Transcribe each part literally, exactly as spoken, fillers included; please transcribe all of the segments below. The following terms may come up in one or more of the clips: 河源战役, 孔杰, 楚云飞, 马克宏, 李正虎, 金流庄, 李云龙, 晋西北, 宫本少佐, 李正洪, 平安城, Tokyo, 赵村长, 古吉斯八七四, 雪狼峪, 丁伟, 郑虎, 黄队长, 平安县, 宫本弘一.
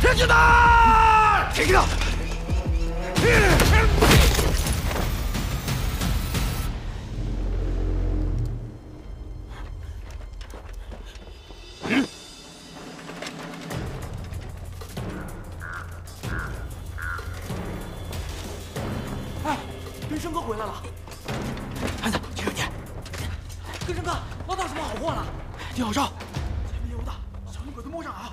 敵だ！敵だ！哎，根生哥回来了！孩子，这是你。根生哥，捞到什么好货了？听好哨，前面有的，小心鬼子摸上啊！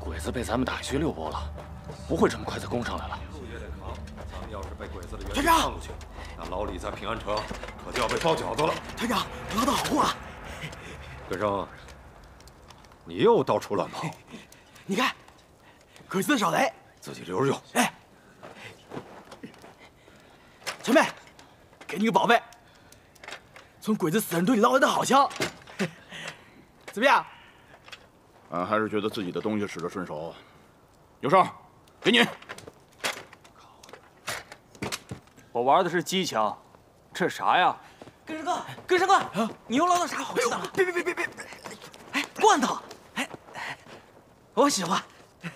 鬼子被咱们打虚六波了，不会这么快再攻上来了。路也得扛，咱们要是被鬼子的援军放出去，那老李在平安城可就要被包饺子了。团长，捞到好货了！根生，你又到处乱跑。你看，鬼子手雷，自己留着用。哎，小妹，给你个宝贝，从鬼子死人堆里捞来的好枪，怎么样？ 俺还是觉得自己的东西使得顺手。有胜，给你。我玩的是机枪，这是啥呀？根生哥，根生哥，你又捞到啥好吃的了？别别别别别！哎，罐头，哎，我喜欢。五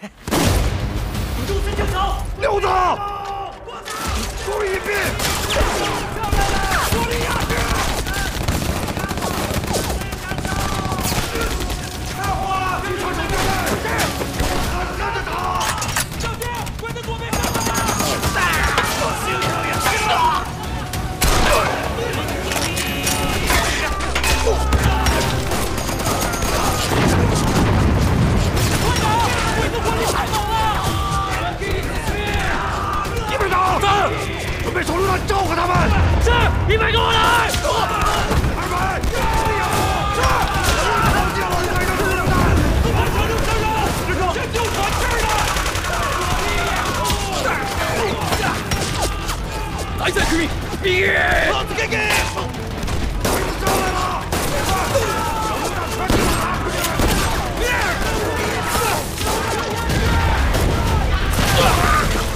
中三枪手，溜子，罐头，注意兵，上来了，主力压制。 别手榴弹招呼他们！是，你们跟我来！二百，加油！是，我操！见了，你们手榴弹！我操！手榴弹！这就我这儿了！来，再出兵！别！老子给给！鬼子上来了！手榴弹全给我！别！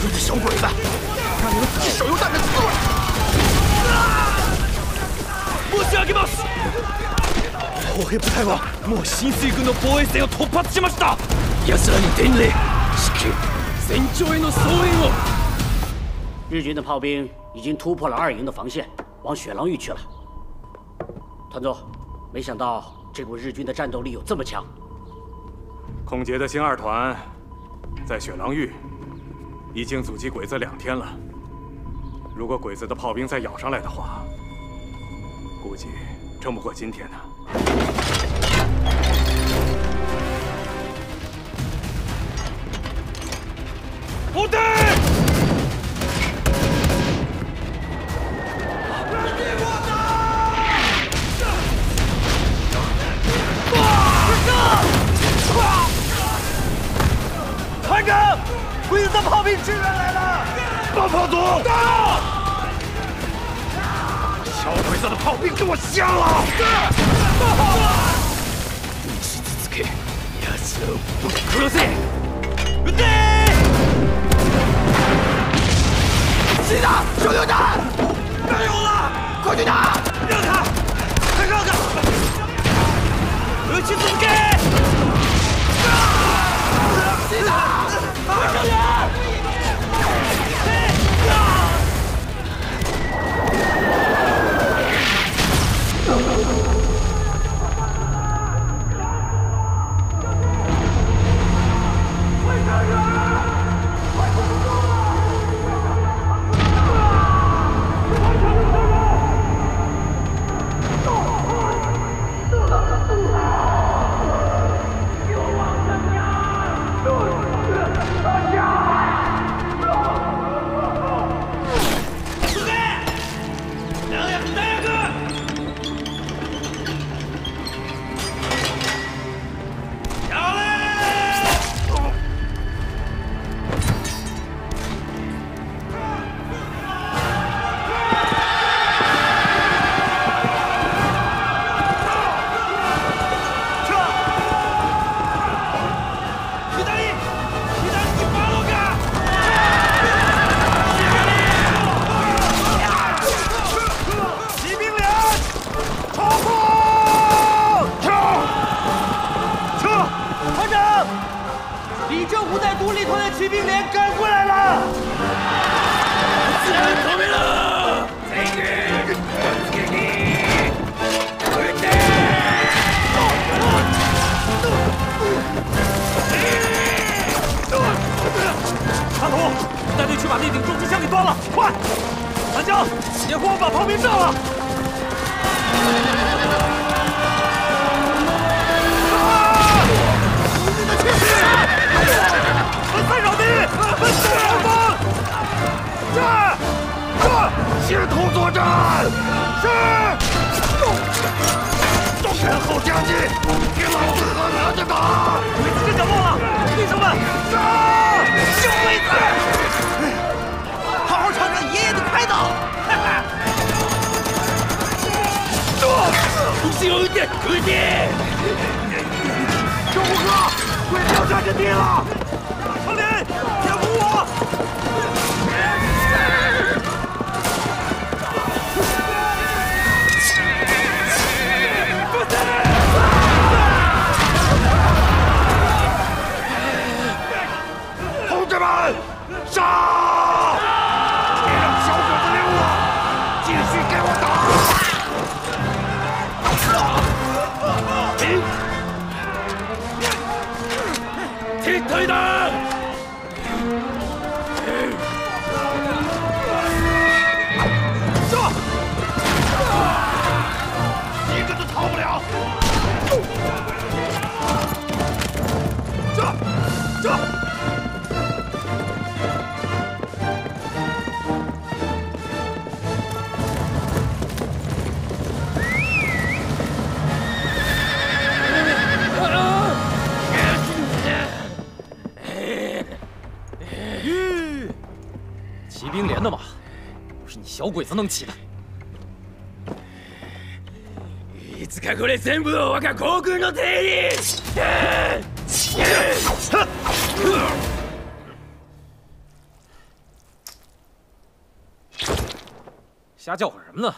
你这小鬼子！ 让你们自己手榴弹的滋味！申し上げます。歩兵部隊はもう新水軍の防衛線を突破しました。奴らに伝令、指揮、戦場への総援を。日军的炮兵已经突破了二营的防线，往雪狼峪去了。团座，没想到这股日军的战斗力有这么强。孔杰的新二团在雪狼峪已经阻击鬼子两天了。 如果鬼子的炮兵再咬上来的话，估计撑不过今天呢。部队，团长，鬼子炮兵追上来了！ 爆炮组到！小鬼子的炮兵给我下了！撃ち続け、奴らをぶっ殺せ！撃て！谁的手榴弹？没有了！快去打！让开！快让开！撃ち続け！谁的？快上来！ 快上！独立团的骑兵连赶回来了！自然逃命了！大头，带队去把那顶重机枪给端了，快！韩江，掩护我把炮兵炸了！ 协同作战，是。前后夹击，给老子狠狠的打！别想忘了，弟兄们，杀！兄妹子，好好尝尝爷爷的开刀！哈哈。兄弟，兄弟，周虎哥，鬼标占阵地了！长林，掩护我！ 小鬼子能骑的。いつかこれ全部を我が航空の手に。瞎叫唤什么呢？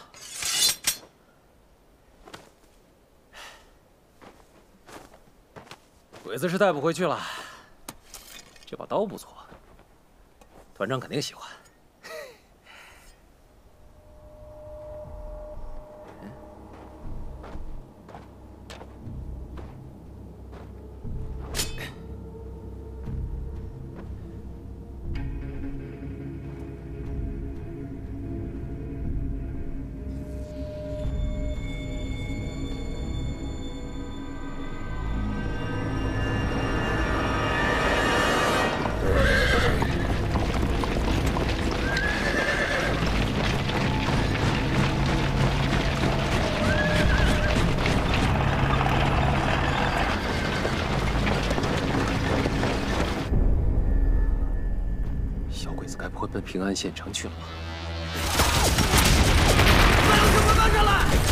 鬼子是带不回去了。这把刀不错，团长肯定喜欢。 奔平安县城去了吗？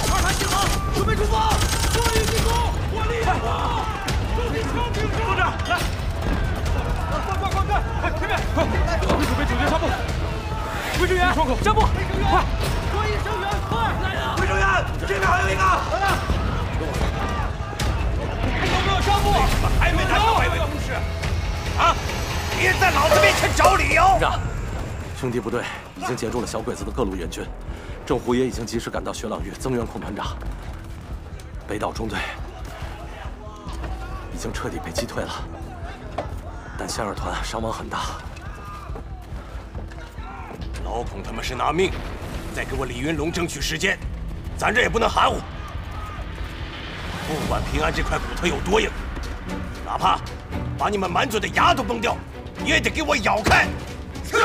快让鬼子跟上来！二团集合，准备出发！坐营进攻，火力掩护！重机枪挺直！团长，来！快快快快！哎，前面！快！我们准备九节纱布。卫生员，窗口，纱布！快！所有声援，快！来了！卫生员，这边还有一个！来了！有没有纱布？还没拿到，还没同事。啊！别在老子面前找理由！ 兄弟部队已经截住了小鬼子的各路援军，郑胡也已经及时赶到雪朗峪增援孔团长。北岛中队已经彻底被击退了，但仙儿团伤亡很大。老孔他们是拿命，再给我李云龙争取时间，咱这也不能含糊。不管平安这块骨头有多硬，哪怕把你们满嘴的牙都崩掉，也得给我咬开。是。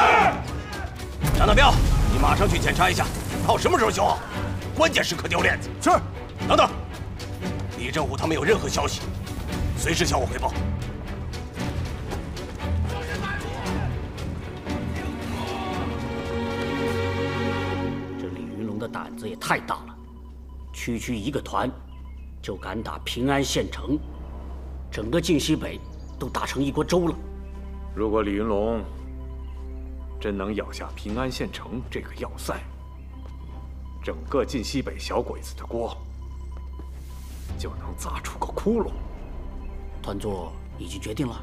张大彪，你马上去检查一下，炮什么时候修好？关键时刻掉链子。是。等等，李正虎他们有任何消息，随时向我汇报。这李云龙的胆子也太大了，区区一个团，就敢打平安县城，整个晋西北都打成一锅粥了。如果李云龙…… 真能咬下平安县城这个要塞，整个晋西北小鬼子的锅就能砸出个窟窿。团座已经决定了，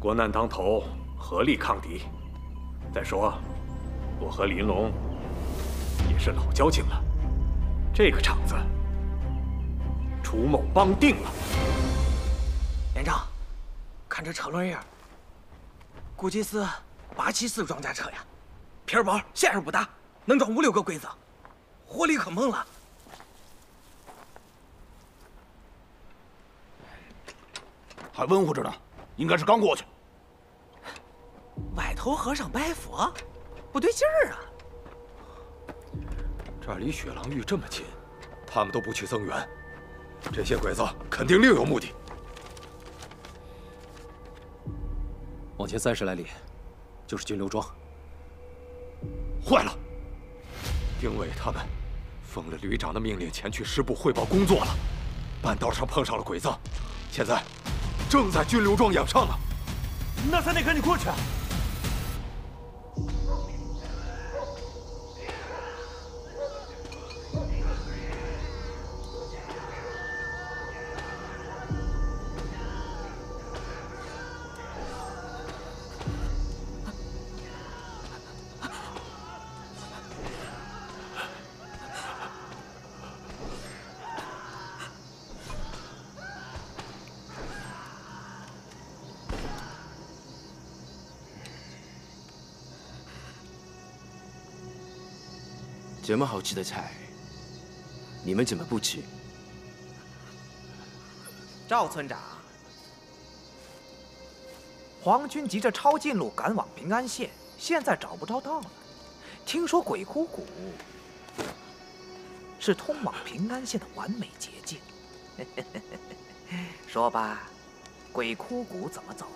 国难当头，合力抗敌。再说，我和林龙也是老交情了，这个场子，楚某帮定了。连长，看这车轮印，古吉斯八七四装甲车呀，皮薄线儿不大，能装五六个柜子，火力可猛了。 还温乎着呢，应该是刚过去。崴头和尚拜佛，不对劲儿啊！这儿离雪狼峪这么近，他们都不去增援，这些鬼子肯定另有目的。往前三十来里，就是金流庄。坏了，丁伟他们奉了旅长的命令前去师部汇报工作了，半道上碰上了鬼子，现在。 正在军流庄养伤呢，那咱得赶紧过去啊。这么好吃的菜，你们怎么不吃？赵村长，皇军急着抄近路赶往平安县，现在找不着道了。听说鬼哭谷是通往平安县的完美捷径。说吧，鬼哭谷怎么走？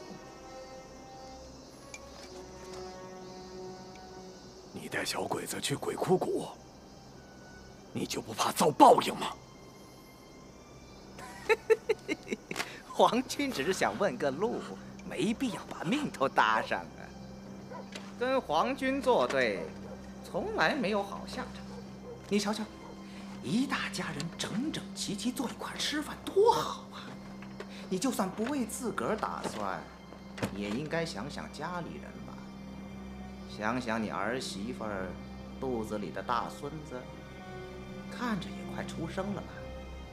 你带小鬼子去鬼哭谷。 你就不怕遭报应吗？皇军只是想问个路，没必要把命都搭上啊！跟皇军作对，从来没有好下场。你瞧瞧，一大家人整整齐齐坐一块吃饭，多好啊！你就算不为自个儿打算，也应该想想家里人吧，想想你儿媳妇儿肚子里的大孙子。 看着也快出生了吧，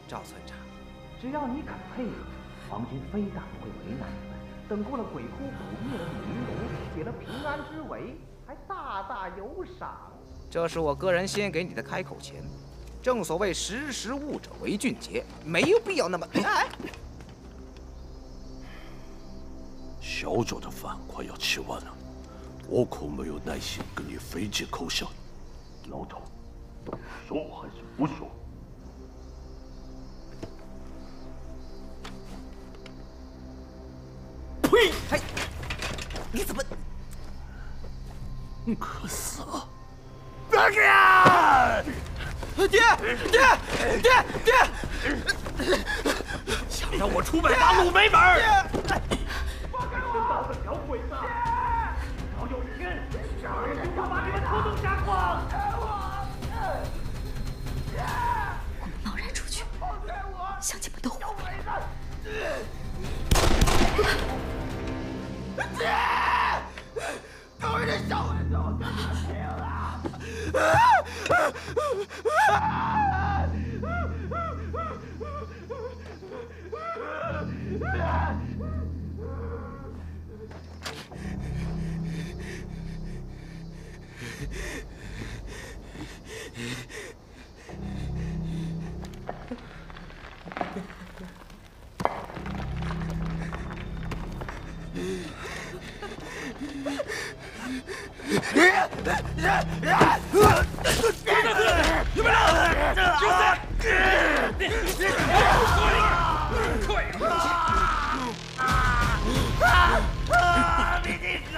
赵村长，只要你肯配合，皇军非但不会为难你们。等过了鬼哭谷，灭了女奴，解了平安之围，还大大有赏。这是我个人先给你的开口钱。正所谓识时务者为俊杰，没有必要那么……哎，小左的饭快要吃完了，我可没有耐心跟你费尽口舌，老头。 说还是不说？呸！哎，你怎么？你可死了！大哥！爹爹爹爹！想让我出卖八路没门儿！放开我！真当个小鬼子！老有一天，小人就把你们通通杀光！ 我们贸然出去，乡亲们都误会了。都是这小混蛋，我跟你拼了！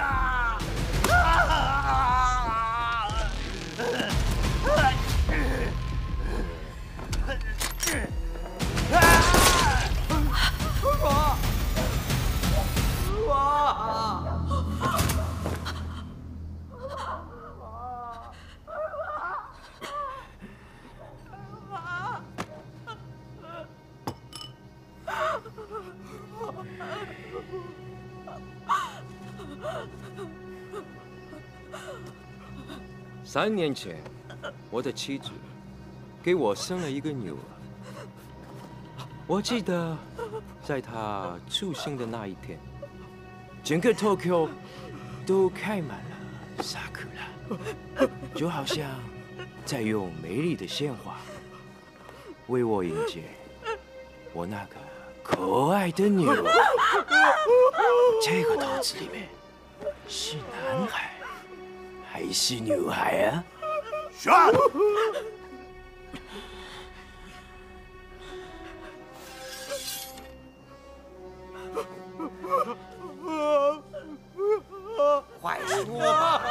啊！三年前，我的妻子给我生了一个女儿。我记得，在她出生的那一天，整个 Tokyo 都开满了萨库拉，就好像在用美丽的鲜花为我迎接我那个可爱的女儿。这个肚子里面是男孩。 还是女孩啊！杀！快说吧，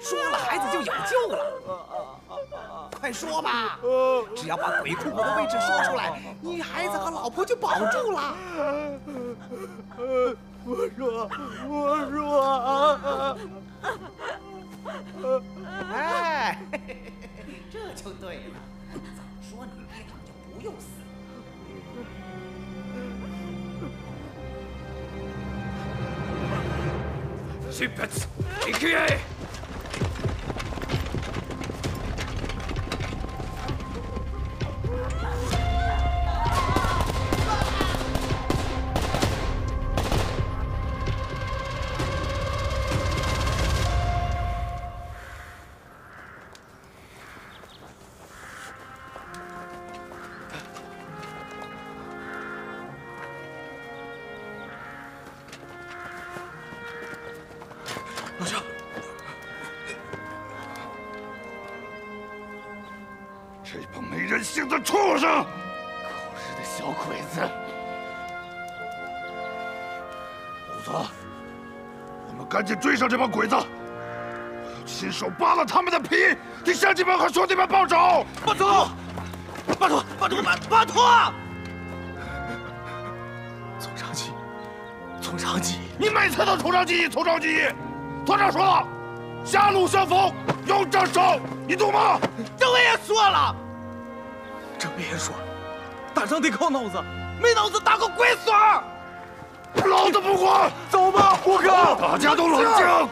说了孩子就有救了。快说吧，只要把鬼哭婆的位置说出来，你孩子和老婆就保住了。 我说，我说，哎，这就对了。早说你班长就不用死。出発、行くよ。赶紧追上这帮鬼子！我要亲手扒了他们的皮，替乡亲们和兄弟们报仇！巴图，巴图，巴图，巴巴图！从长计议，从长计议！你每次都从长计议，从长计议！团长说了，狭路相逢勇者胜，你懂吗？政委也说了，政委也说了，打仗得靠脑子，没脑子打个龟孙儿！ 老子不管，走吧，胡哥！大家都冷静。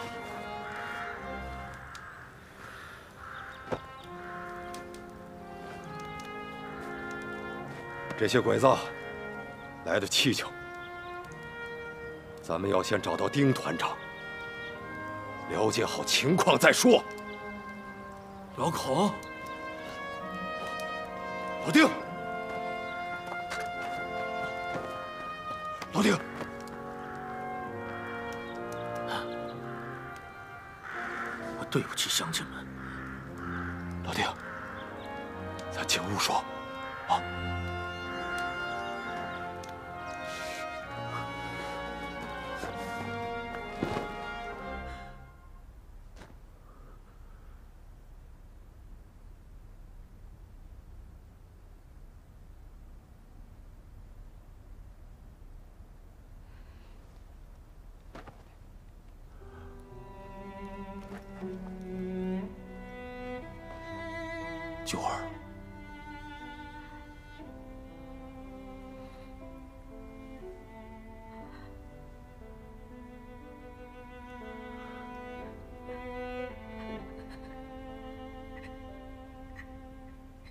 这些鬼子来的蹊跷，咱们要先找到丁团长，了解好情况再说。老孔，老丁，老丁。 对不起，乡亲们。老丁，咱进屋说，啊。九儿，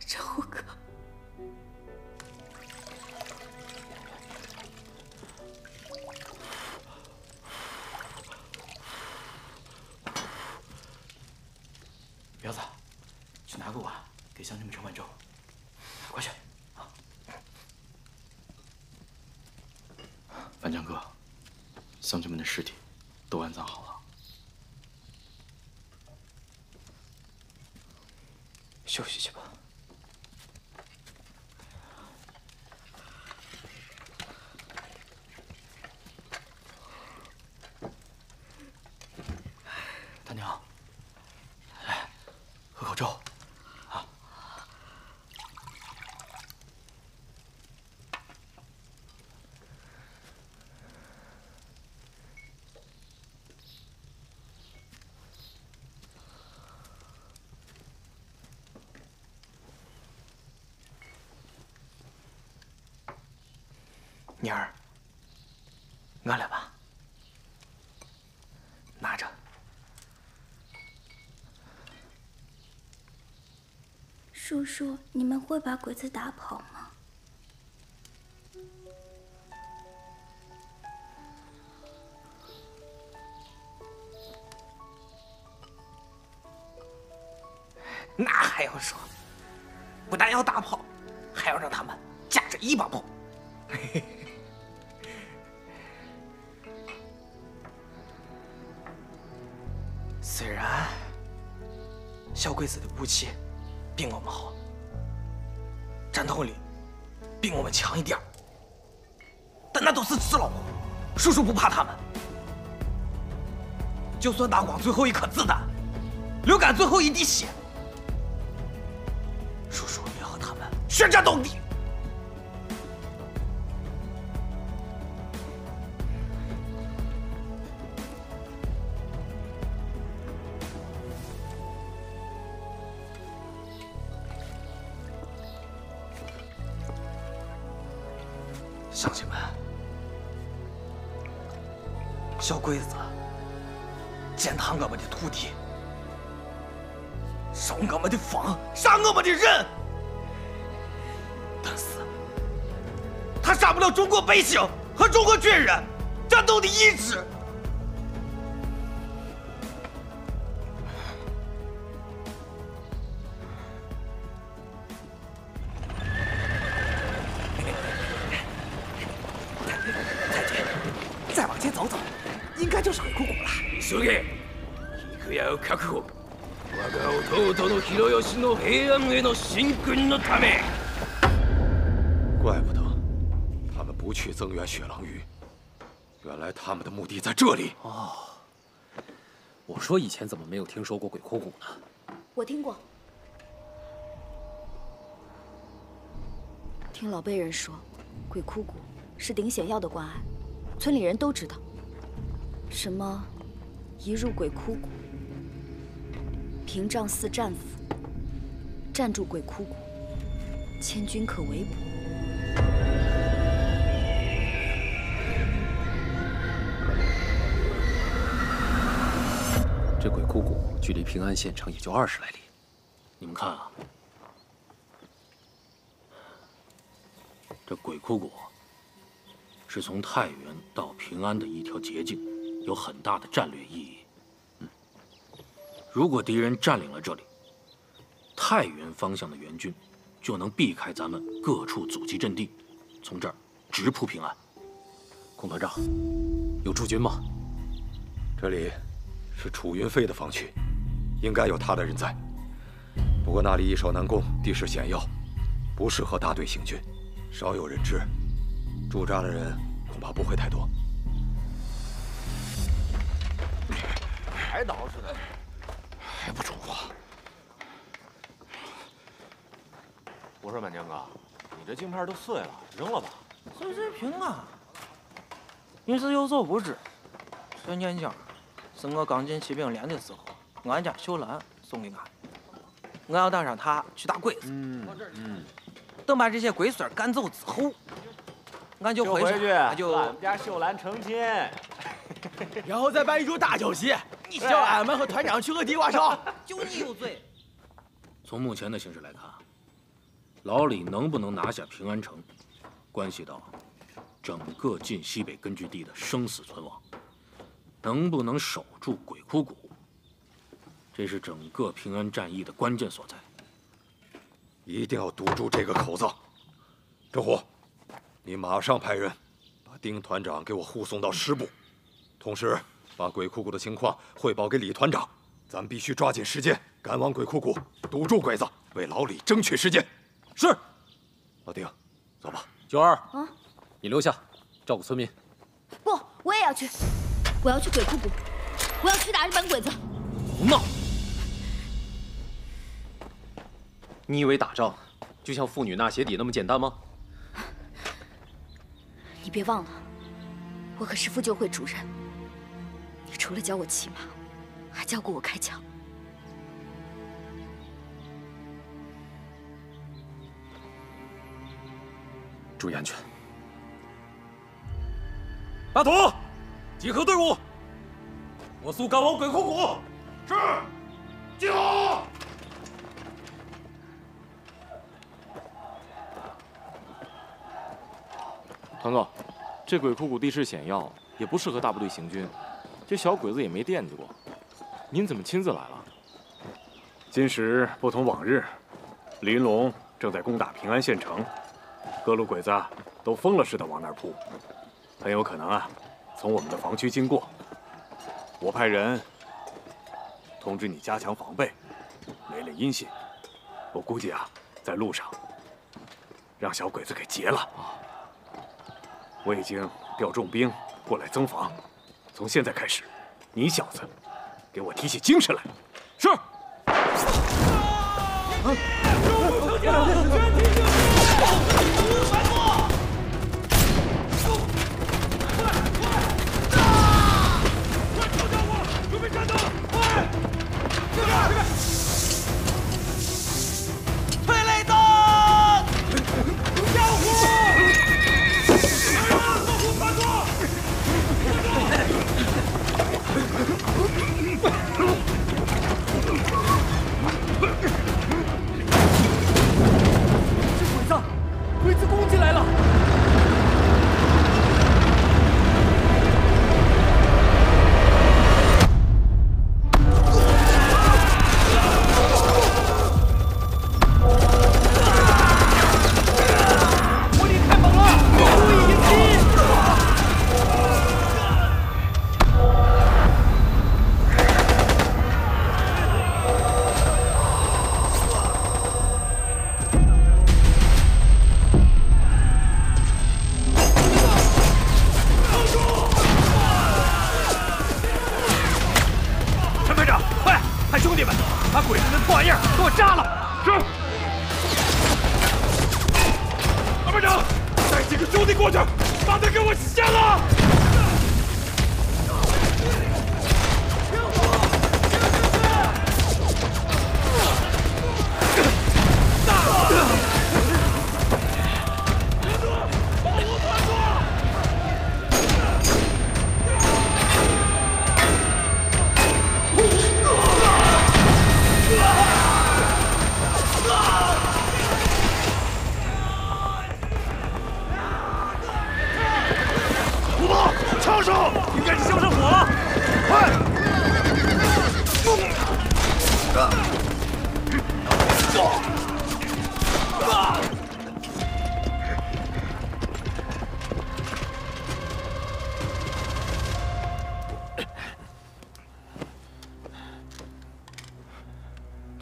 这胡哥，苗子，去拿个碗。 给乡亲们盛碗粥，快去！啊，班长哥，乡亲们的尸体都安葬好了，休息去吧。大娘，来，喝口粥。 妮儿，饿了吧？拿着，叔叔，你们会把鬼子打跑吗？ 那还用说？不但要打炮，还要让他们架着一把炮。虽然萧贵子的武器比我们好，战斗力比我们强一点，但那都是纸老虎，叔叔不怕他们。就算打光最后一颗子弹，流干最后一滴血。 叔叔也和他们血战到底。乡亲们，小鬼子践踏我们的土地。 烧我们的房，杀我们的人，但是他杀不了中国百姓和中国军人战斗的意志。太君，再往前走走，应该就是鬼哭谷了。そうげ、行くやを確保。 我が弟の広義の平安への進軍のため。怪不得他们不去增援雪狼屿，原来他们的目的在这里。哦，我说以前怎么没有听说过鬼哭谷呢？我听过，听老辈人说，鬼哭谷是顶显要的关隘，村里人都知道。什么，一入鬼哭谷。 屏障似战斧，站住鬼哭谷，千军可围捕。这鬼哭谷距离平安县城也就二十来里，你们看啊，这鬼哭谷是从太原到平安的一条捷径，有很大的战略意义。 如果敌人占领了这里，太原方向的援军就能避开咱们各处阻击阵地，从这儿直扑平安。孔团长，有驻军吗？这里是楚云飞的防区，应该有他的人在。不过那里易守难攻，地势险要，不适合大队行军，少有人知，驻扎的人恐怕不会太多。还捯饬呢？ 还不出话！我说满江哥，你这镜片都碎了，扔了吧。碎碎平啊！你是又做不止。前年讲，是我刚进骑兵连的时候，俺家秀兰送给俺，我要带上她去打鬼子。嗯嗯。等把这些鬼孙赶走之后，俺就回去，俺就俺们家秀兰成亲，然后再办一桌大酒席。 你叫俺们和团长去喝地瓜烧，就你有罪。从目前的形势来看，老李能不能拿下平安城，关系到整个晋西北根据地的生死存亡。能不能守住鬼哭谷，这是整个平安战役的关键所在。一定要堵住这个口子。周虎，你马上派人把丁团长给我护送到师部，同时。 把鬼哭谷的情况汇报给李团长，咱必须抓紧时间赶往鬼哭谷，堵住鬼子，为老李争取时间。是。老丁，走吧。九儿，啊，你留下，照顾村民。不，我也要去，我要去鬼哭谷，我要去打日本鬼子。胡闹！你以为打仗就像妇女纳鞋底那么简单吗？你别忘了，我可是妇救会主任。 你除了教我骑马，还教过我开枪。注意安全。阿土，集合队伍，火速赶往鬼哭谷。是，集合。团座，这鬼哭谷地势险要，也不适合大部队行军。这小鬼子也没惦记过，您怎么亲自来了？今时不同往日，林龙正在攻打平安县城，各路鬼子都疯了似的往那儿扑，很有可能啊，从我们的防区经过。我派人通知你加强防备，没了音信，我估计啊，在路上。 让小鬼子给劫了！我已经调重兵过来增防，从现在开始，你小子给我提起精神来！是。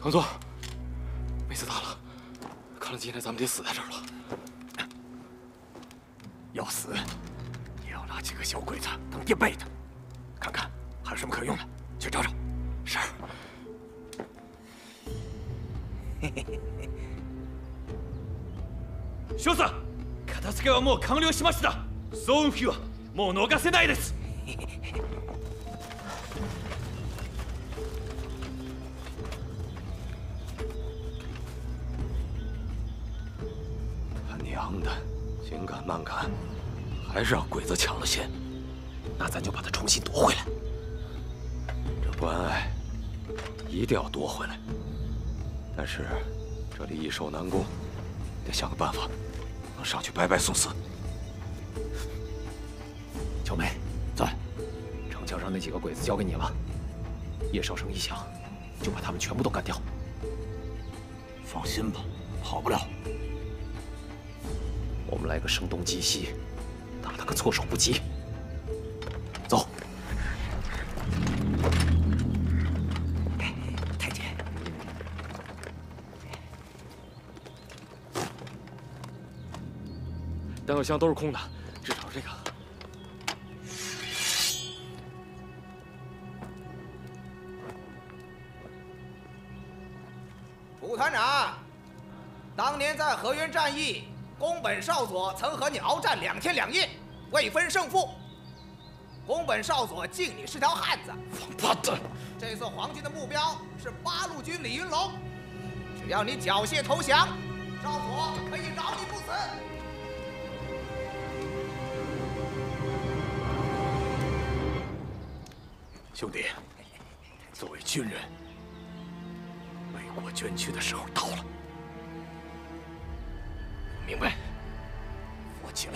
团座，妹子大了，看来今天咱们得死在这儿了。要死，也要拿几个小鬼子当垫背的，看看还有什么可用的，去找找。是。嘿嘿嘿嘿。少佐、片付けはもう完了しました。総運費はもう逃せないです。 慢赶，还是让鬼子抢了先，那咱就把它重新夺回来。这关隘一定要夺回来，但是这里易守难攻，得想个办法，能上去白白送死。小梅，在城墙上那几个鬼子交给你了，夜哨声一响，就把他们全部都干掉。放心吧，跑不了。 我们来个声东击西，打他个措手不及。走，太监，弹药箱都是空的，至少这个。蒲团长，当年在河源战役。 宫本少佐曾和你鏖战两天两夜，未分胜负。宫本少佐敬你是条汉子。王八蛋！这次皇军的目标是八路军李云龙，只要你缴械投降，少佐可以饶你不死。兄弟，作为军人，为国捐躯的时候到了。 明白，扶我起来。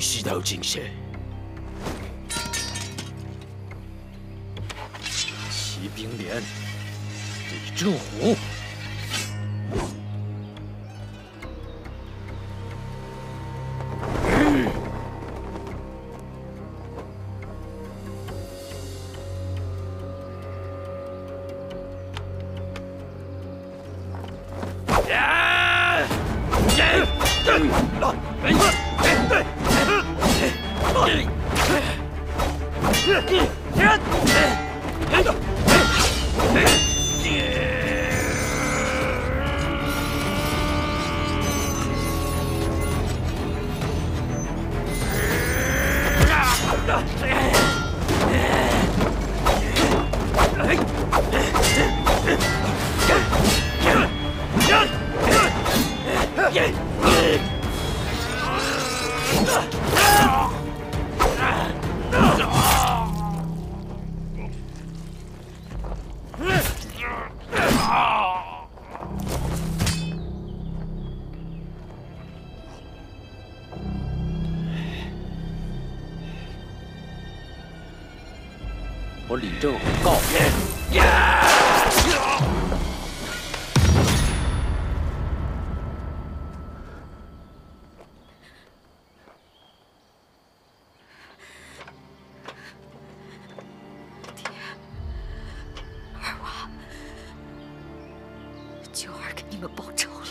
吸到精神，骑兵连，李正虎。 哎！李正洪告人。爹，二娃，九儿给你们报仇了。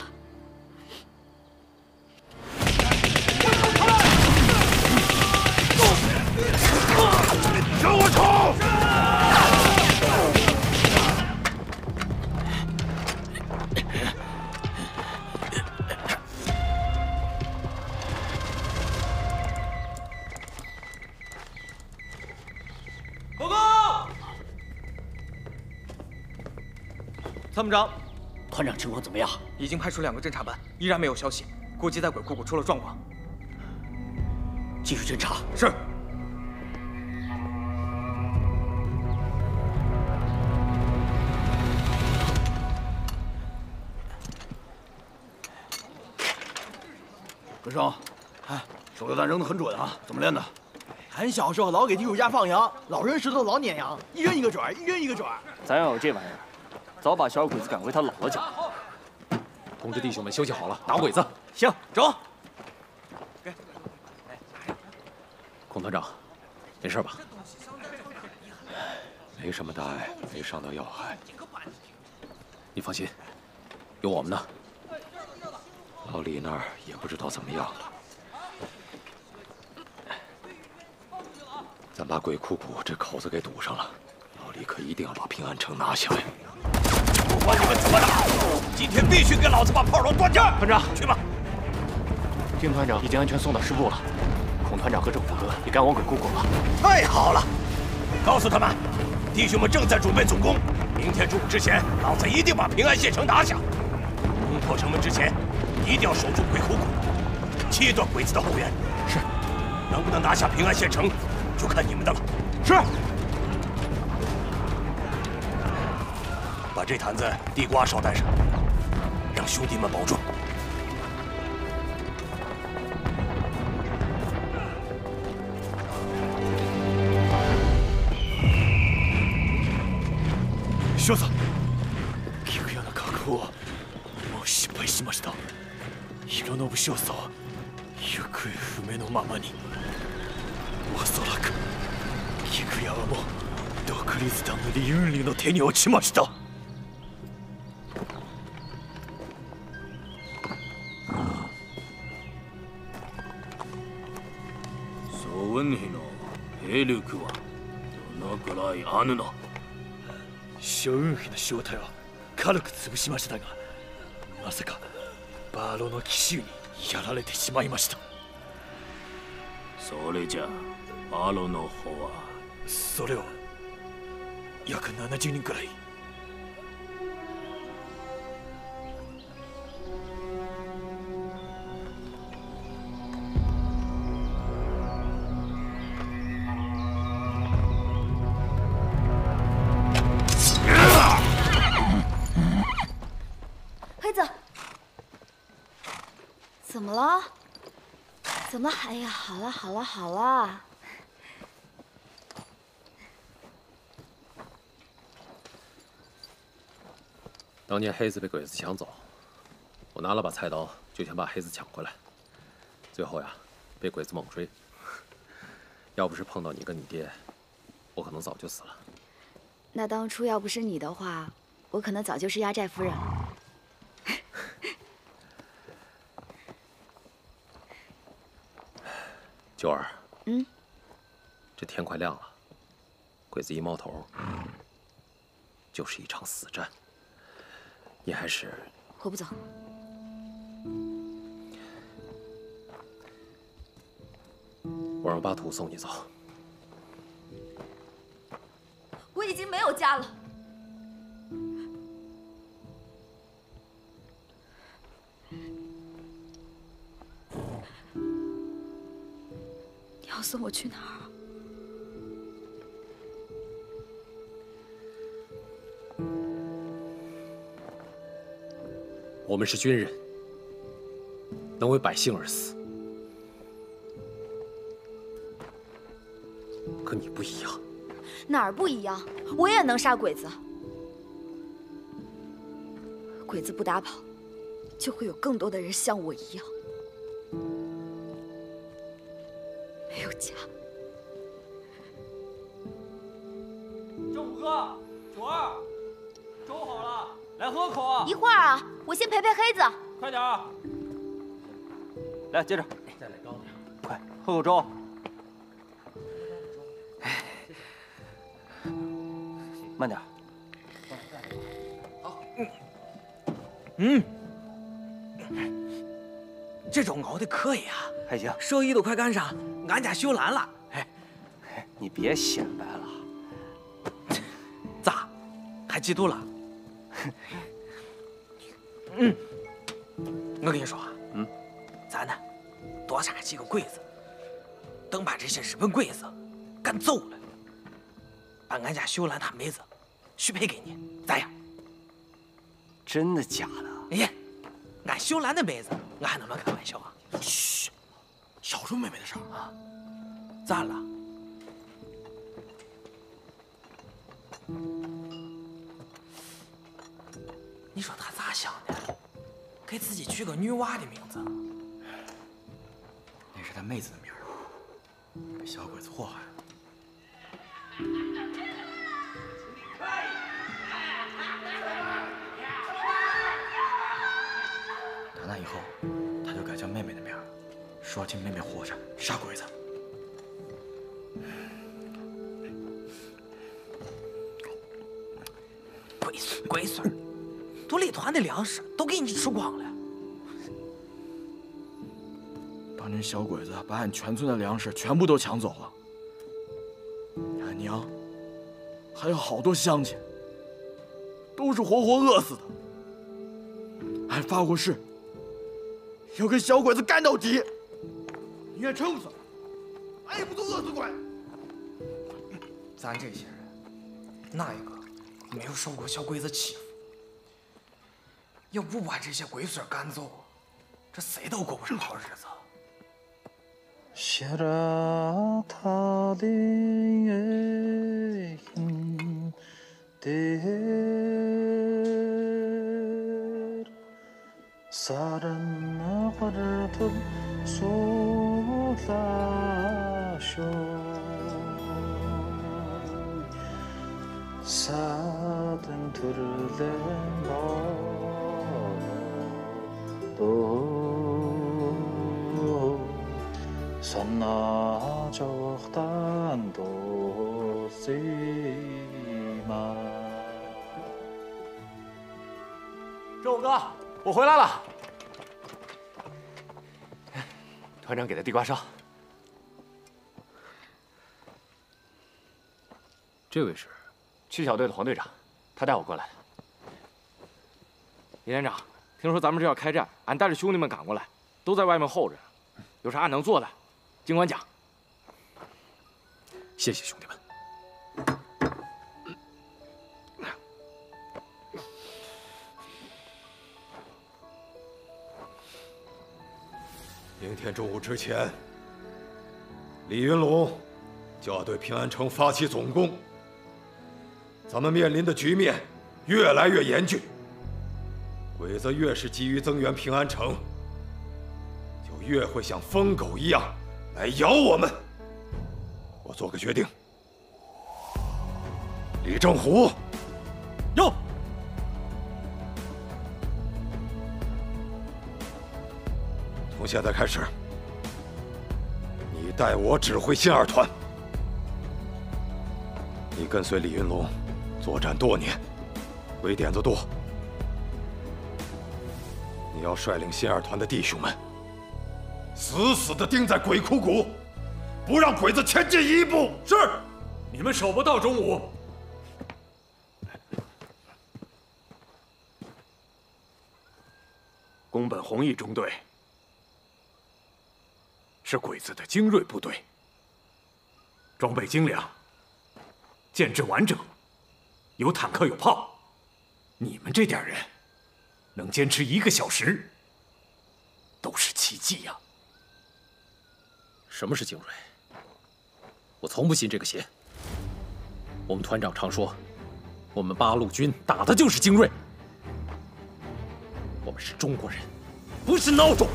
跟我冲！报告，参谋长，团长情况怎么样？已经派出两个侦察班，依然没有消息，估计在鬼谷谷出了状况。继续侦查。是。 文生，哎，手榴弹扔得很准啊！怎么练的？俺小时候老给地主家放羊，老扔石头，老撵羊，一扔一个准儿，一扔一个准儿。咱要有这玩意儿，早把小鬼子赶回他姥姥家。通知弟兄们休息好了，打鬼子。行，走。给。孔团长，没事吧？没什么大碍，没伤到要害。你放心，有我们呢。 老李那儿也不知道怎么样了，咱把鬼哭谷这口子给堵上了，老李可一定要把平安城拿下来。不管你们怎么打，今天必须给老子把炮楼端掉！团长，去吧。丁团长已经安全送到师部了，孔团长和郑虎哥也该往鬼哭谷了。太好了，告诉他们，弟兄们正在准备总攻，明天中午之前，老子一定把平安县城拿下。攻破城门之前。 一定要守住鬼哭谷，切断鬼子的后援。是，能不能拿下平安县城，就看你们的了。是。把这坛子地瓜捎带上，让兄弟们保重。少佐。 色の少佐は行方不明のままにおそらく菊屋はもう独立団の李雲龍の手に落ちました。 ソウンヒの兵力はどのくらいあるの？ソウンヒの正体は軽く潰しましたが、まさか。 バーロの奇襲にやられてしまいました。それじゃバーロの方はそれは約ななじゅうにんくらい。黑子。 怎么了？怎么？哎呀，好了好了好了。当年黑子被鬼子抢走，我拿了把菜刀就想把黑子抢回来，最后呀，被鬼子猛追。要不是碰到你跟你爹，我可能早就死了。那当初要不是你的话，我可能早就是压寨夫人了。 九儿，嗯，这天快亮了，鬼子一冒头，就是一场死战。你还是我不走。我让巴图送你走。我已经没有家了。要送我去哪儿啊？我们是军人，能为百姓而死。可你不一样。哪儿不一样？我也能杀鬼子。鬼子不打跑，就会有更多的人像我一样，没有家。周五哥，九二，粥好了，来喝口啊！一会儿啊，我先陪陪黑子。快点啊！来，接着，再来高点，快喝口粥。 慢点。好。嗯。这种熬的可以啊，还行。寿衣都快赶上俺家修兰了。哎，你别显摆了。咋？还嫉妒了？嗯。我跟你说啊，嗯，咱呢，多杀几个鬼子，等把这些日本鬼子赶走了，把俺家秀兰她妹子。 许配给你，咋样？真的假的？哎，俺秀兰的妹子，俺还能乱开玩笑啊？嘘，少说妹妹的事儿啊。咋了？你说他咋想的？给自己取个女娃的名字？那是他妹子的名儿，被小鬼子祸害了。 打那以后，他就改叫妹妹的名儿，说要替妹妹活着，杀鬼子。龟孙，龟孙，独立团的粮食都给你吃光了。当年小鬼子把俺全村的粮食全部都抢走了，俺娘还有好多乡亲。 都是活活饿死的。俺发过誓，要跟小鬼子干到底。宁愿撑死，俺也不做饿死鬼。咱这些人，哪一个没有受过小鬼子欺负？要不把这些鬼孙赶走，这谁都过不上好日子。 دير صارنا قرطب صوتاشو ساتن تردن بادو سنا جوختان دوسيما 周五哥，我回来了。团长给的地瓜烧。这位是区小队的黄队长，他带我过来的。李连长，听说咱们这要开战，俺带着兄弟们赶过来，都在外面候着，有啥俺能做的，尽管讲。谢谢兄弟们。 明天中午之前，李云龙就要对平安城发起总攻。咱们面临的局面越来越严峻，鬼子越是急于增援平安城，就越会像疯狗一样来咬我们。我做个决定：李正虎，哟。 从现在开始，你代我指挥新二团。你跟随李云龙作战多年，为点子多。你要率领新二团的弟兄们，死死地盯在鬼哭谷，不让鬼子前进一步。是，你们守不到中午。 宫本弘一中队。 是鬼子的精锐部队，装备精良，建制完整，有坦克有炮。你们这点人能坚持一个小时，都是奇迹呀！什么是精锐？我从不信这个邪。我们团长常说，我们八路军打的就是精锐。我们是中国人，不是孬种，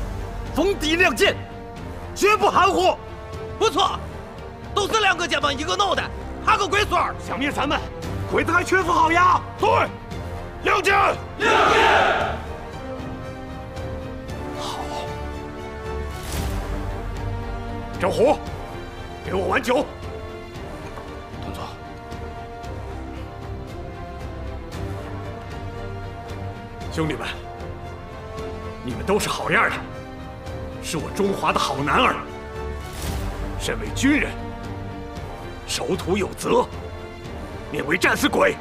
逢敌亮剑，绝不含糊。不错，都是两个肩膀一个脑袋，怕个鬼孙儿！想灭咱们，鬼子还缺副好牙。对，亮剑，亮剑。 小虎，给我碗酒。董座，兄弟们，你们都是好样的，是我中华的好男儿。身为军人，守土有责，免为战死鬼，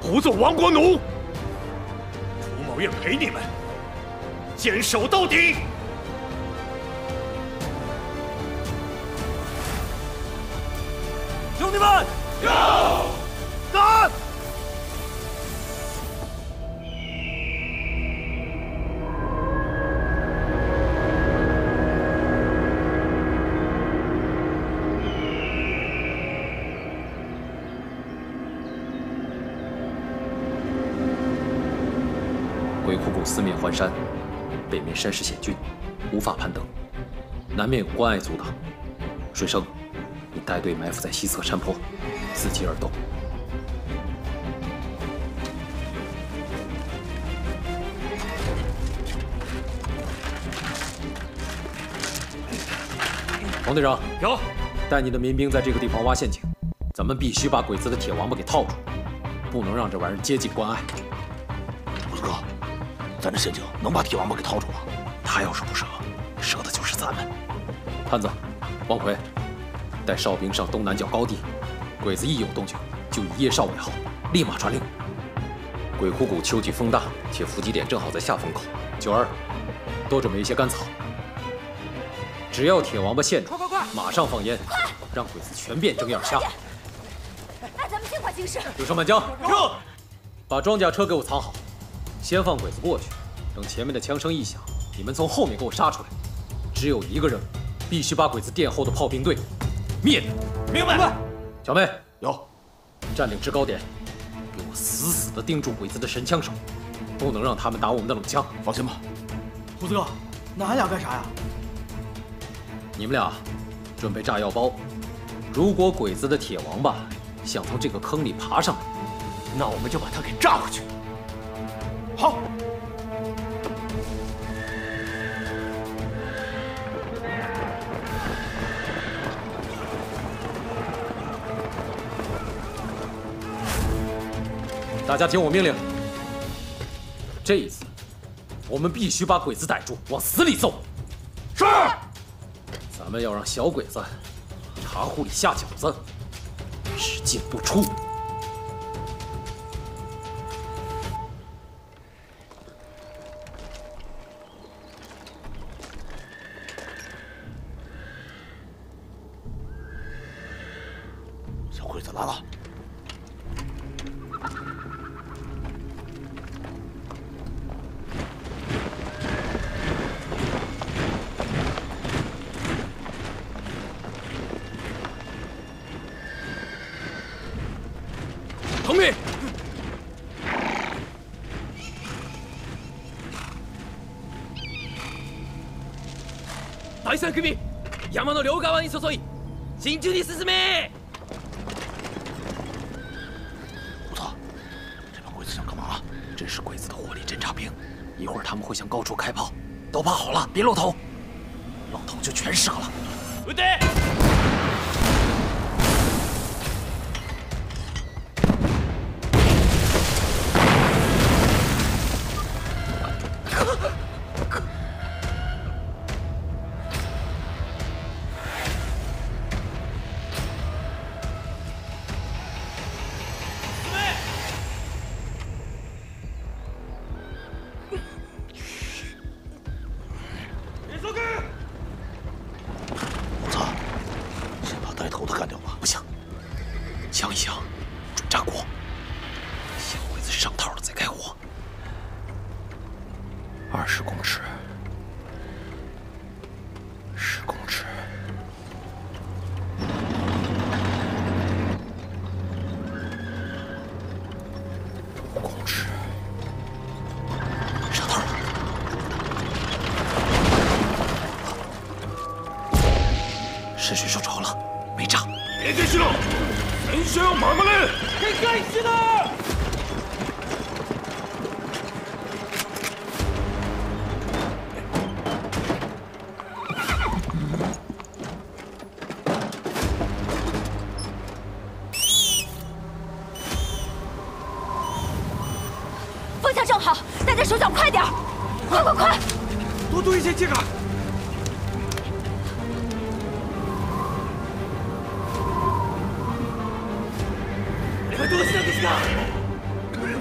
不做亡国奴。涂某愿陪你们，坚守到底。 兄弟们，干！鬼哭谷四面环山，北面山势险峻，无法攀登；南面有关隘阻挡，水生。 你带队埋伏在西侧山坡，伺机而动。王队长，有，带你的民兵在这个地方挖陷阱，咱们必须把鬼子的铁王八给套住，不能让这玩意儿接近关隘。胡子哥，咱这陷阱能把铁王八给套住吗？他要是不折，折的就是咱们。探子，王奎。 带哨兵上东南角高地，鬼子一有动静，就以夜哨为号，立马传令。鬼哭谷秋季风大，且伏击点正好在下风口。九儿，多准备一些干草。只要铁王八现住，快快快，马上放烟，快，让鬼子全变睁眼瞎。那咱们尽快行事。留守满江，撤！把装甲车给我藏好，先放鬼子过去。等前面的枪声一响，你们从后面给我杀出来。只有一个任务，必须把鬼子殿后的炮兵队。 灭掉，明白。小妹，有，占领制高点，给我死死的盯住鬼子的神枪手，不能让他们打我们的冷枪。放心吧，胡子哥，那俺俩干啥呀？你们俩准备炸药包，如果鬼子的铁王八想从这个坑里爬上来，那我们就把他给炸回去。好。 大家听我命令，这一次我们必须把鬼子逮住，往死里揍。是。咱们要让小鬼子茶壶里下饺子，只进不出。小鬼子来了。 第三組、山の両側に注い、進駐に進め。胡子，这帮鬼子想干嘛？这是鬼子的火力侦察兵，一会儿他们会向高处开炮，都趴好了，别露头，露头就全杀了。撃て！是谁受潮了？没炸。敵地の戦車を守れ！敵回避だ！风向正好，大家手脚快点，快快快！多多一些秸秆。 满江哥他们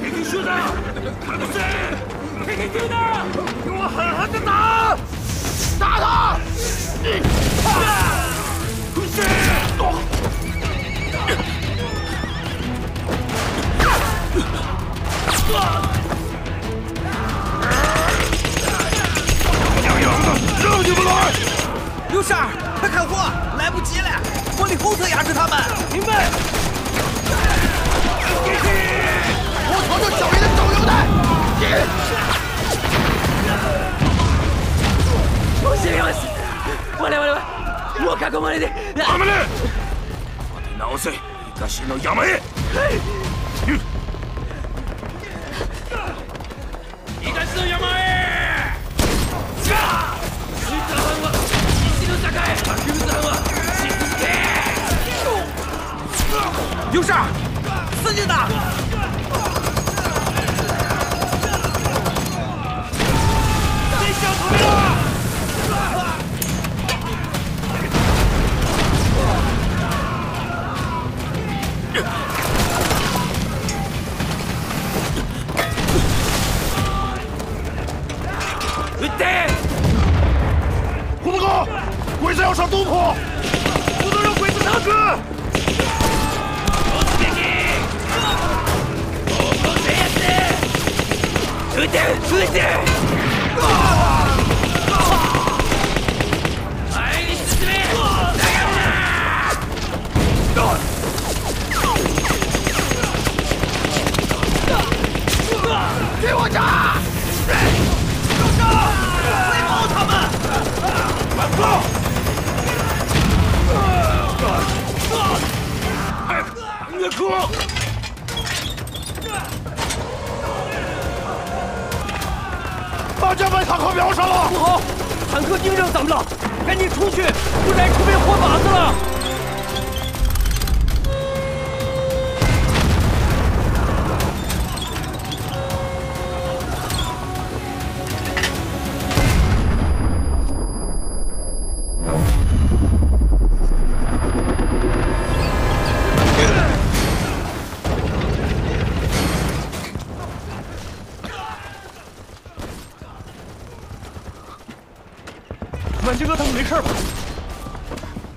没事吧？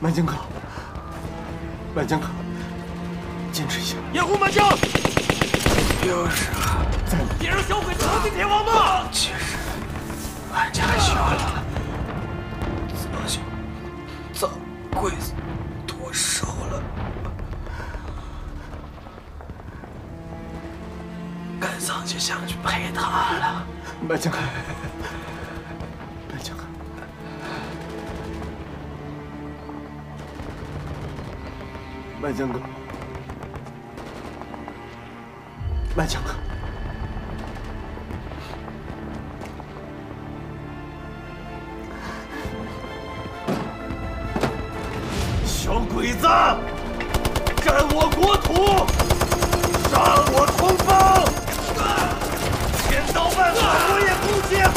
满江哥，满江哥，坚持一下！掩护满江！就是啊，别让小鬼成为天王吧！其实，俺家还需要他。早就，早鬼子脱手了。赶早就想去陪他了。满江哥。 满江哥，满江哥，小鬼子，占我国土，杀我同胞，千刀万剐我也不解恨。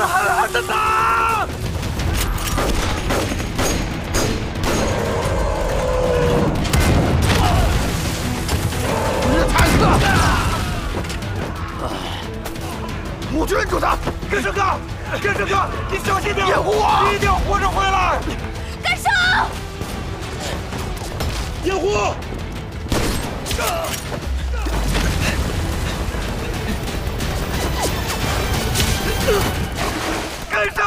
狠狠的打！我是坦克！母军住他！干什么？干什么？你小心点！掩护我！你一定要活着回来！干什么？掩护！呃 跟上！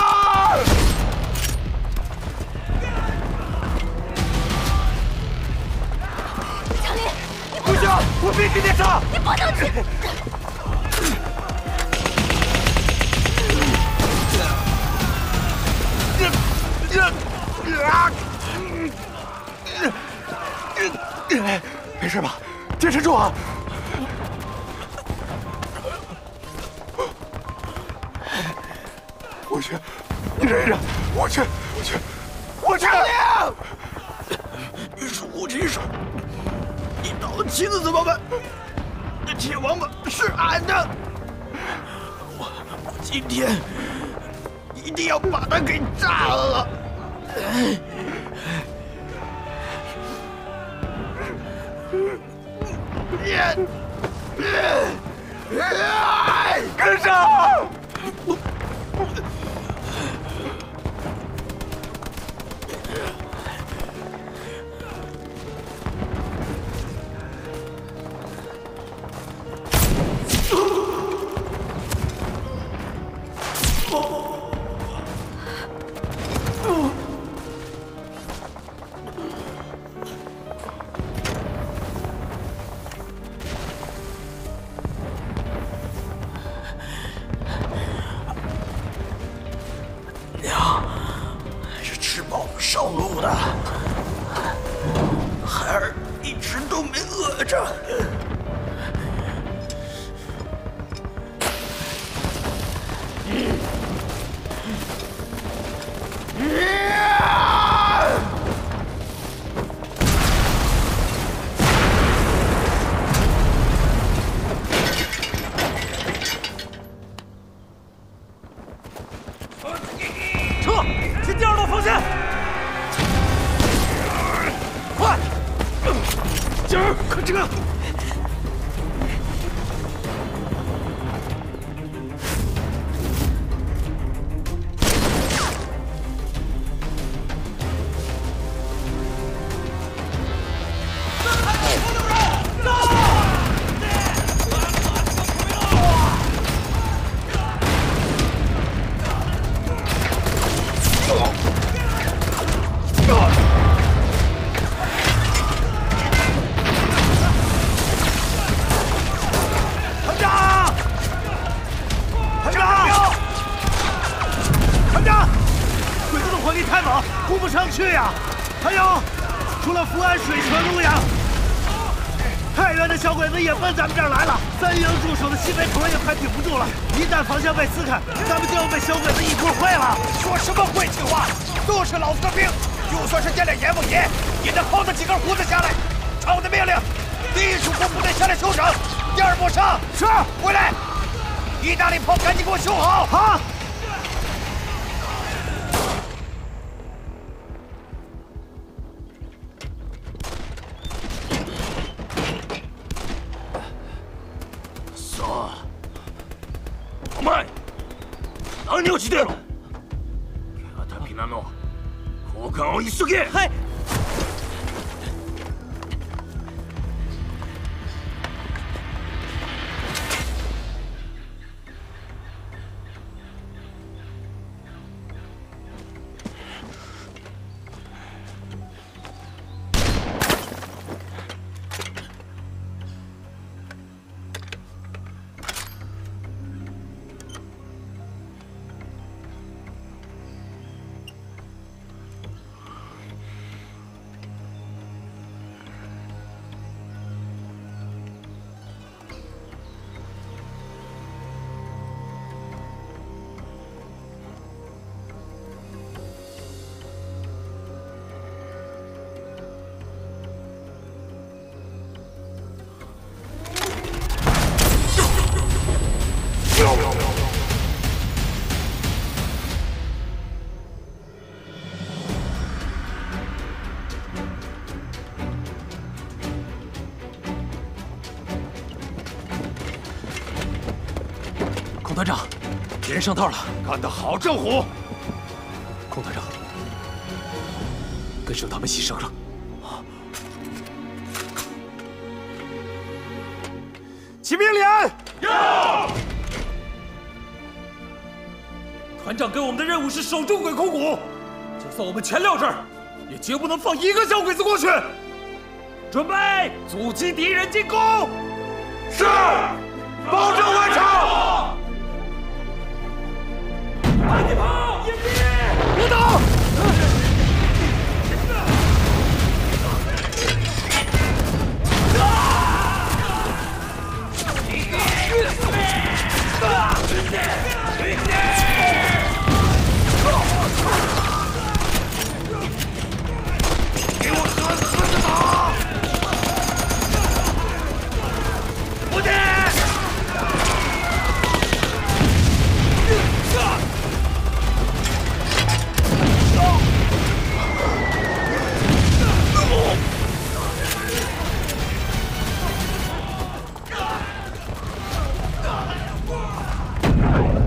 不能停！没事吧？坚持住啊！我去，你忍一忍，我去，我去，我去！是我这事，你打了妻子怎么办？那铁王八是俺的，我我今天一定要把他给炸了！ 跟上！团长，人上套了，干得好，郑虎！孔团长，跟上他们牺牲了。 团长给我们的任务是守住鬼哭谷，就算我们全撂这儿，也绝不能放一个小鬼子过去。准备，阻击敌人进攻。是，保证完成。赶紧跑，隐蔽，别动！给我狠狠的打！不对！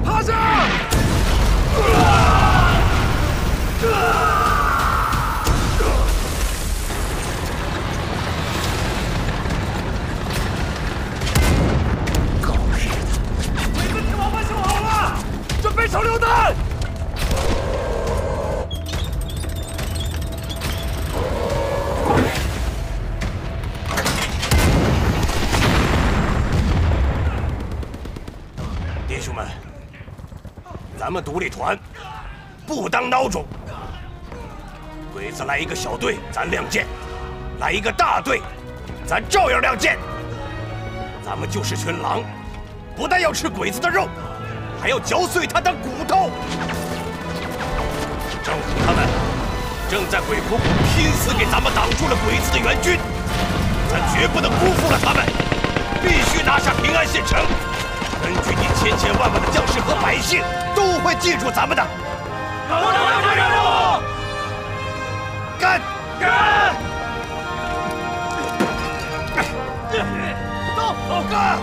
趴下！狗日的！每个天王八修好了，准备手榴弹。 咱们独立团不当孬种，鬼子来一个小队，咱亮剑；来一个大队，咱照样亮剑。咱们就是群狼，不但要吃鬼子的肉，还要嚼碎他的骨头。政府他们正在鬼谷谷拼死给咱们挡住了鬼子的援军，咱绝不能辜负了他们，必须拿下平安县城。 根据你千千万万的将士和百姓都会记住咱们的。保证完成任务，干干！走，走干！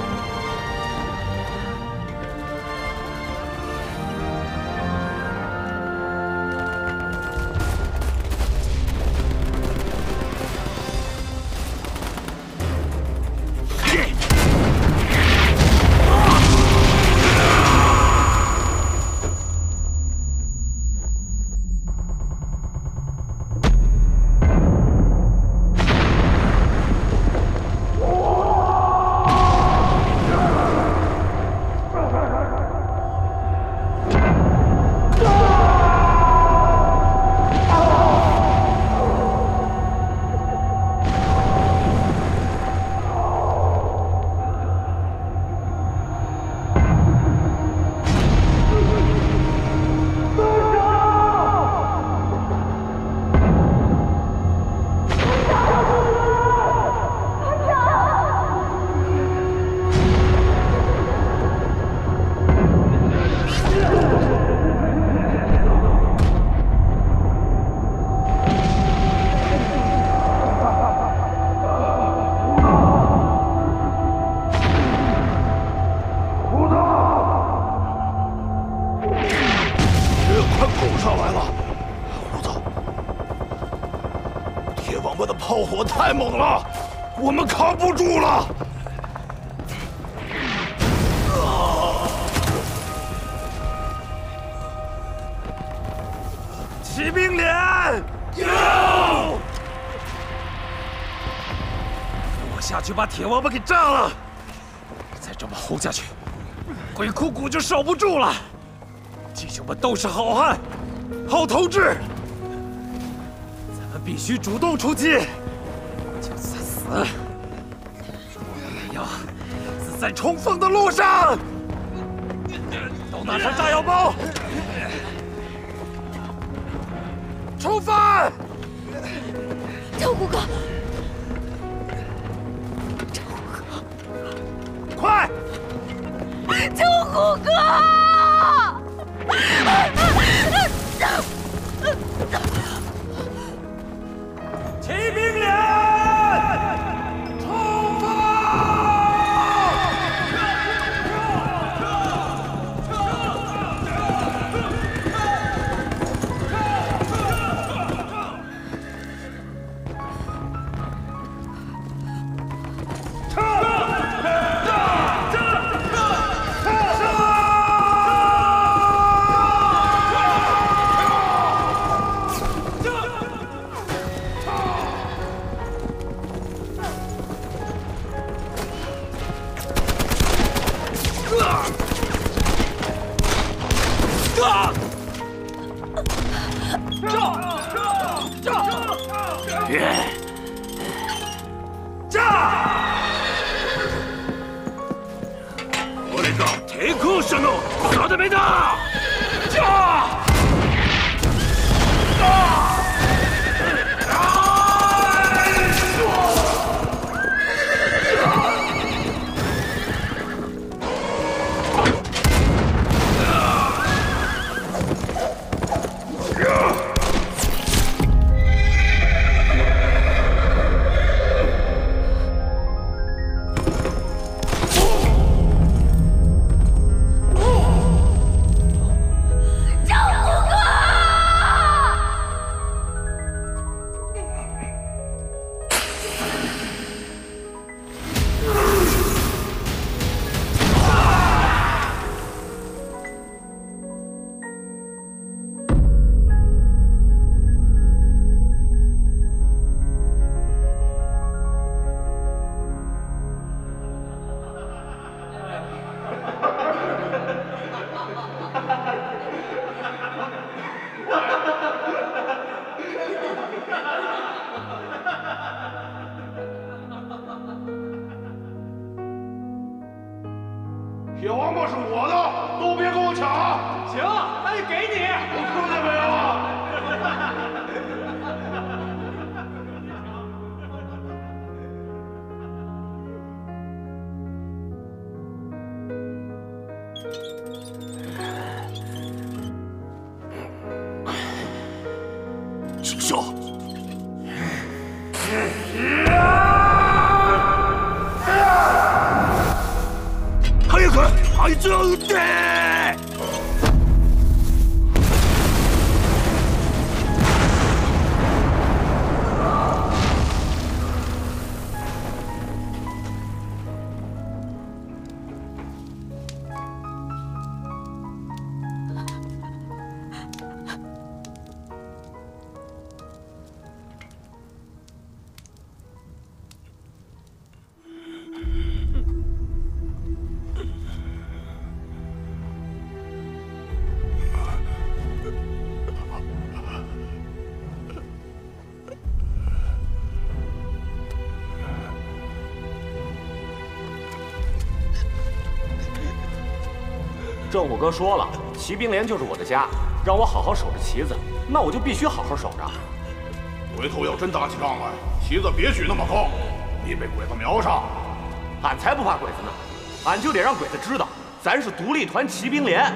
太猛了，我们扛不住了！骑兵连，有！我下去把铁王八给炸了，再这么轰下去，鬼哭谷就守不住了。弟兄们都是好汉，好同志，咱们必须主动出击。 嗯，我要死在冲锋的路上。都拿上炸药包，出发！赵虎哥，赵虎哥，快！赵虎哥！骑兵连！低空射の定めだ。じゃあ。 铁王八是我的，都别跟我抢！行，那就给你。我看见没有啊？禽兽！ あいつを撃って正武哥说了，骑兵连就是我的家，让我好好守着旗子，那我就必须好好守着。回头要真打起仗来，旗子别举那么高，你被鬼子瞄上。俺才不怕鬼子呢，俺就得让鬼子知道，咱是独立团骑兵连。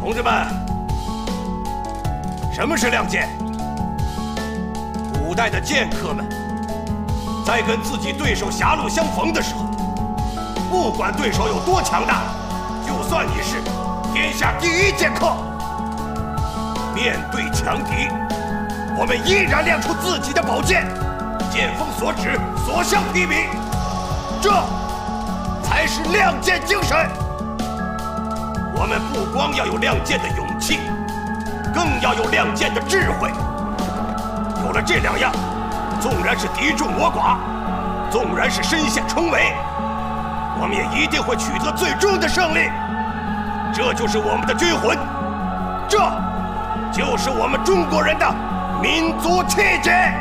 同志们，什么是亮剑？古代的剑客们，在跟自己对手狭路相逢的时候，不管对手有多强大，就算你是天下第一剑客，面对强敌，我们依然亮出自己的宝剑，剑锋所指，所向披靡，这才是亮剑精神。 我们不光要有亮剑的勇气，更要有亮剑的智慧。有了这两样，纵然是敌众我寡，纵然是身陷重围，我们也一定会取得最终的胜利。这就是我们的军魂，这就是我们中国人的民族气节。